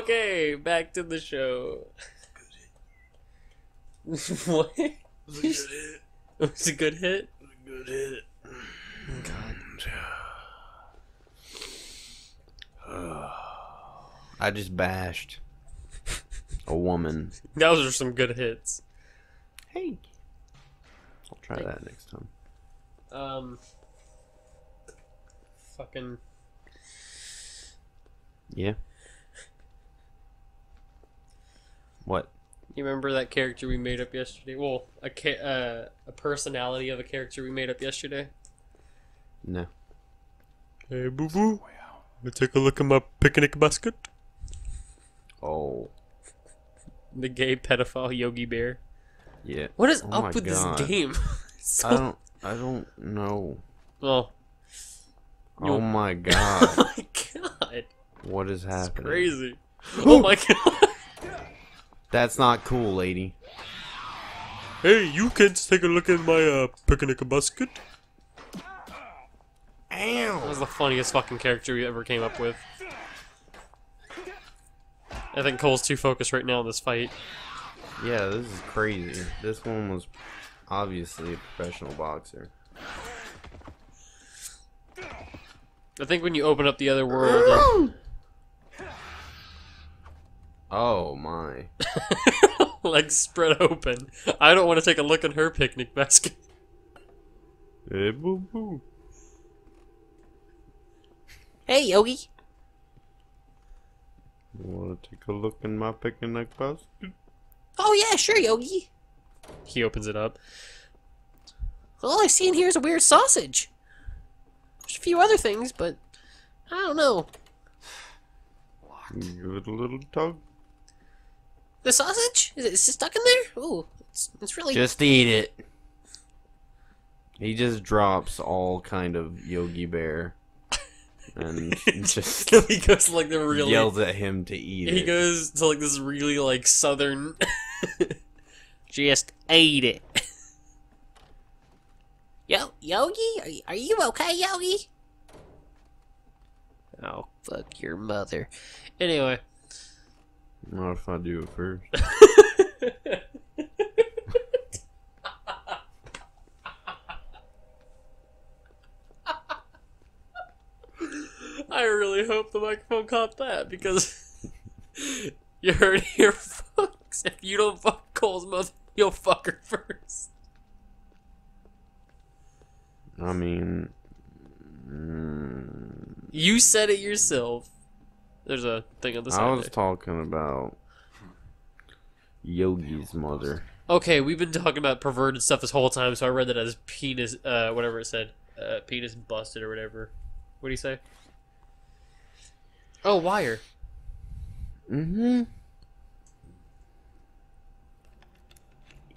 Okay, back to the show. Good hit. What? It was a good hit. It was a good hit? It was a good hit. God. I just bashed a woman. Those are some good hits. Hey. I'll try that next time. Fucking. Yeah. What? You remember that character we made up yesterday? Well, a personality of a character we made up yesterday? No. Hey, boo-boo. Let me take a look at my picnic basket. Oh. The gay pedophile Yogi Bear. Yeah. What is up with this game? So... I don't know. Well. Oh my god. Oh my god. What is happening? It's crazy. Oh my god. That's not cool, lady. Hey, you kids, take a look at my picnic basket. Ow! That was the funniest fucking character we ever came up with. I think Cole's too focused right now in this fight. Yeah, this is crazy. This one was obviously a professional boxer. I think when you open up the other world... Oh my. Like spread open. I don't want to take a look at her picnic basket. Hey, boo boo. Hey, Yogi. You want to take a look in my picnic basket? Oh, yeah, sure, Yogi. He opens it up. All I see in here is a weird sausage. There's a few other things, but I don't know. What? Give it a little tug. The sausage? Is it stuck in there? Ooh, it's really... Just eat it. He just drops all kind of Yogi Bear. And just... he goes to, like, the really... Yells at him to eat it. He goes to, like, this really, like, southern... Just ate it. Yo, Yogi? Are you okay, Yogi? Oh, fuck your mother. Anyway... Not if I do it first. I really hope the microphone caught that, because you heard here, folks. If you don't fuck Cole's mother, you'll fuck her first. I mean... You said it yourself. There's a thing on the side. I was talking about Yogi's mother. Okay, we've been talking about perverted stuff this whole time, so I read that as penis, whatever it said. Penis busted or whatever. What do you say? Oh, wire. Mm-hmm.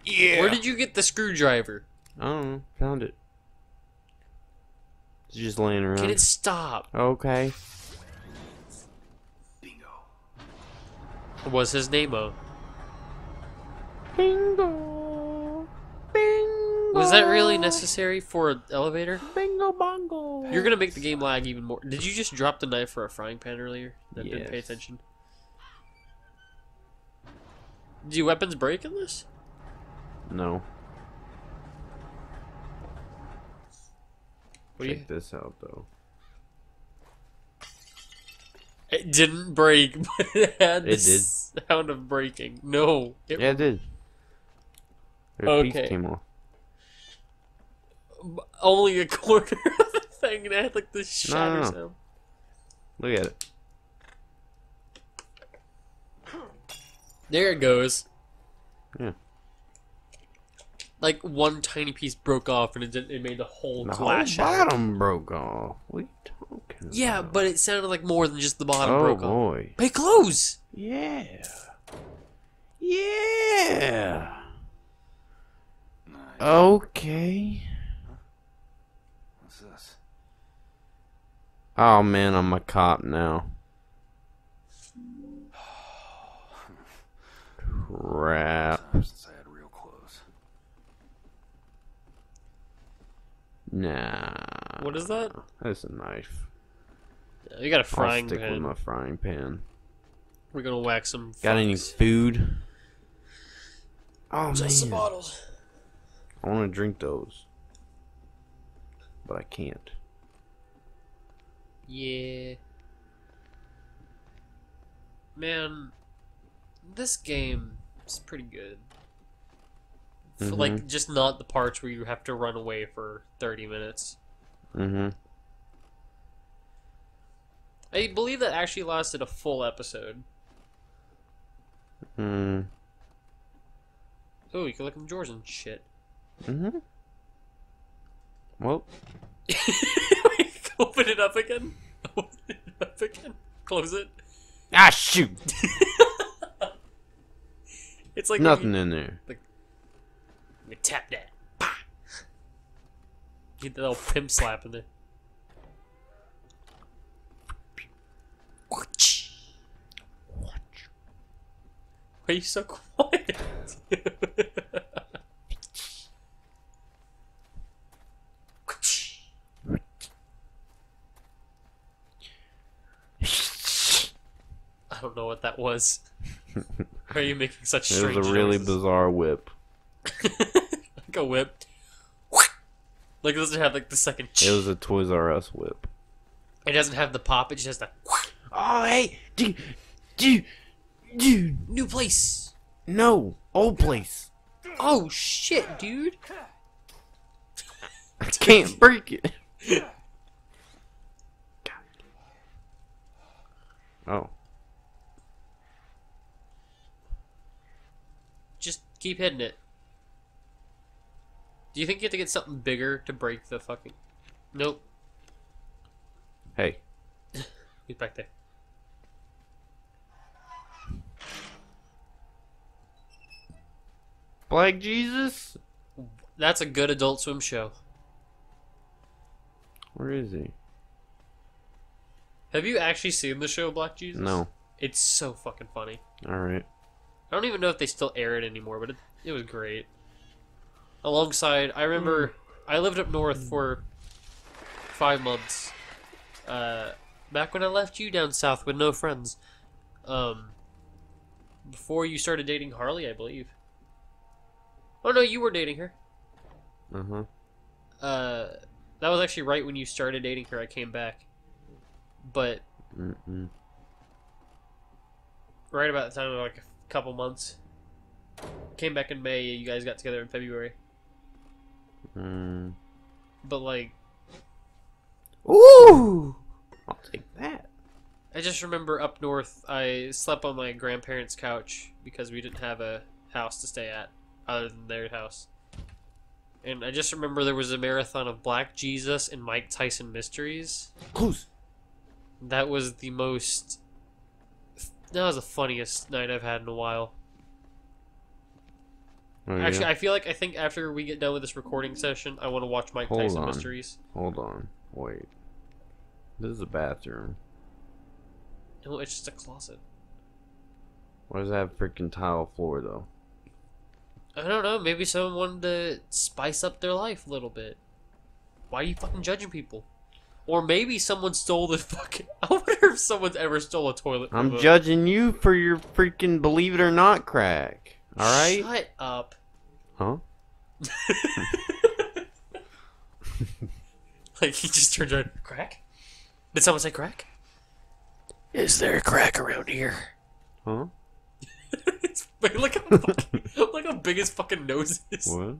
Yeah. Where did you get the screwdriver? I don't know. Found it. It's just laying around. Can it stop? Okay. Was his name-o? Bingo. Bingo. Was that really necessary for an elevator? Bingo bongo. You're gonna make the game lag even more. Did you just drop the knife for a frying pan earlier? That didn't pay attention. Do weapons break in this? No. Check this out, though. It didn't break, but it had the sound of breaking. No. Yeah, it did. Their piece came off. Only a quarter of the thing, and it had like this shatter sound. Look at it. There it goes. Yeah. Like one tiny piece broke off, and it made the whole glass shatter. The whole bottom broke off. What are you talking about? Yeah, but it sounded like more than just the bottom broke off. Oh boy! Pay close. Yeah. Yeah. Okay. What's this? Oh man, I'm a cop now. Crap. Nah. What is that? That's a knife. You got a frying pan. I'll stick with my frying pan. We're gonna whack some. Got any food? Oh, man. Just some bottles. I want to drink those, but I can't. Yeah. Man, this game is pretty good. Mm-hmm. Like, just not the parts where you have to run away for 30 minutes. Mm-hmm. I believe that actually lasted a full episode. Hmm. Oh, you can look in drawers and shit. Mm-hmm. Well. Open it up again. Open it up again. Close it. Ah, shoot! It's like nothing in there. Like, let me tap that. Bah! Get that little pimp slap in there. Watch. Why are you so quiet? I don't know what that was. Why are you making such strange noises? It was a really bizarre whip. Like a whip. Like it doesn't have like the second. It was a Toys R Us whip. It doesn't have the pop. It just has the. Oh hey, dude, new place. No, old place. Oh shit, dude. I can't break it. Oh. Just keep hitting it. Do you think you have to get something bigger to break the fucking? Nope. Hey. Get back there. Black Jesus? That's a good Adult Swim show. Where is he? Have you actually seen the show Black Jesus? No. It's so fucking funny. Alright. I don't even know if they still air it anymore, but it was great. Alongside, I remember I lived up north for 5 months. Back when I left you down south with no friends. Before you started dating Harley, I believe. Oh no, you were dating her. Uh-huh. That was actually right when you started dating her, I came back. But right about the time of like a couple months, came back in May. You guys got together in February. But like, ooh, I'll take that. I just remember up north, I slept on my grandparents' couch because we didn't have a house to stay at other than their house. And I just remember there was a marathon of Black Jesus and Mike Tyson Mysteries. Close. That was the most. That was the funniest night I've had in a while. Oh, yeah. Actually, I feel like I think after we get done with this recording session, I want to watch Mike Tyson Mysteries. Hold on, wait. This is a bathroom. No, it's just a closet. Why does that have freaking tile floor though? I don't know. Maybe someone wanted to spice up their life a little bit. Why are you fucking judging people? Or maybe someone stole the fucking. I wonder if someone's ever stole a toilet. I'm judging you for your freaking believe it or not crack. All right. Shut up. Huh? Like he just turned around. Crack? Did someone say crack? Is there a crack around here? Huh? It's, look how fucking, look how big his fucking nose is. What?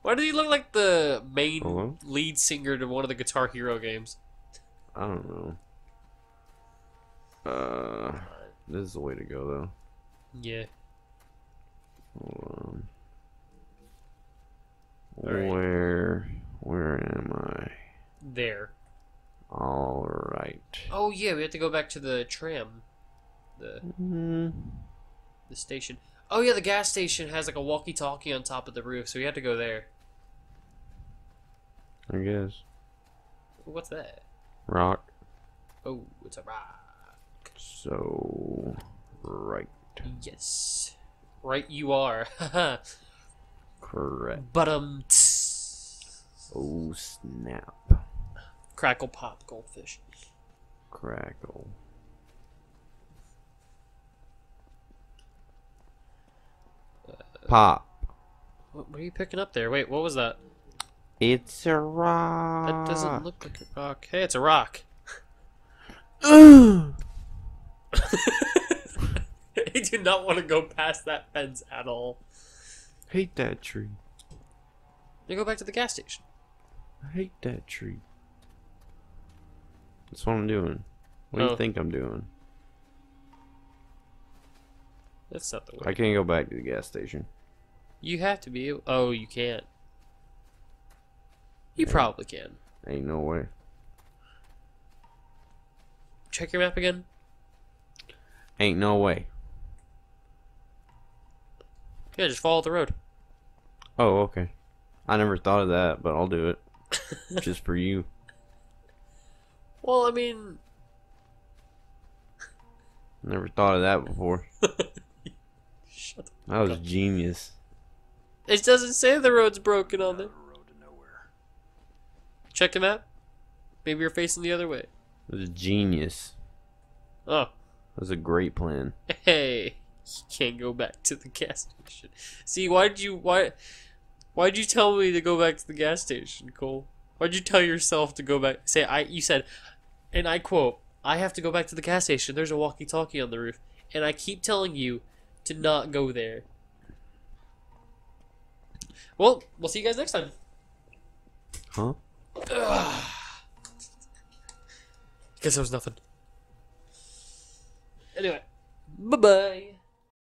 Why did he look like the main lead singer to one of the Guitar Hero games? I don't know. This is the way to go, though. Yeah. Hold on. Right. Where am I? There. All right. Oh yeah, we have to go back to the tram, the station. Oh yeah, the gas station has like a walkie-talkie on top of the roof, so we have to go there. I guess. What's that? Rock. Oh, it's a rock. So, right. Yes. Right you are. Correct. But oh snap. Crackle pop goldfish. Crackle. Pop. What were you picking up there? Wait, what was that? It's a rock. That doesn't look like a rock. Hey, it's a rock. I do not want to go past that fence at all. Hate that tree. Then go back to the gas station. I hate that tree. That's what I'm doing. What do you think I'm doing? That's not the way. I can't go back to the gas station. You have to be able... Oh, you can't. You probably can. Ain't no way. Check your map again. Ain't no way. Yeah, just follow the road. Oh, okay. I never thought of that, but I'll do it. Just for you. Well, I mean... Never thought of that before. Shut up. That was genius. It doesn't say the road's broken on there. Check the map. Maybe you're facing the other way. That was genius. Oh. That was a great plan. Hey, you can't go back to the gas station. See, why'd you tell me to go back to the gas station, Cole? Why'd you tell yourself to go back? Say, you said, and I quote, I have to go back to the gas station. There's a walkie-talkie on the roof. And I keep telling you to not go there. Well, we'll see you guys next time. Huh? Ugh. Guess there was nothing. Anyway, bye-bye.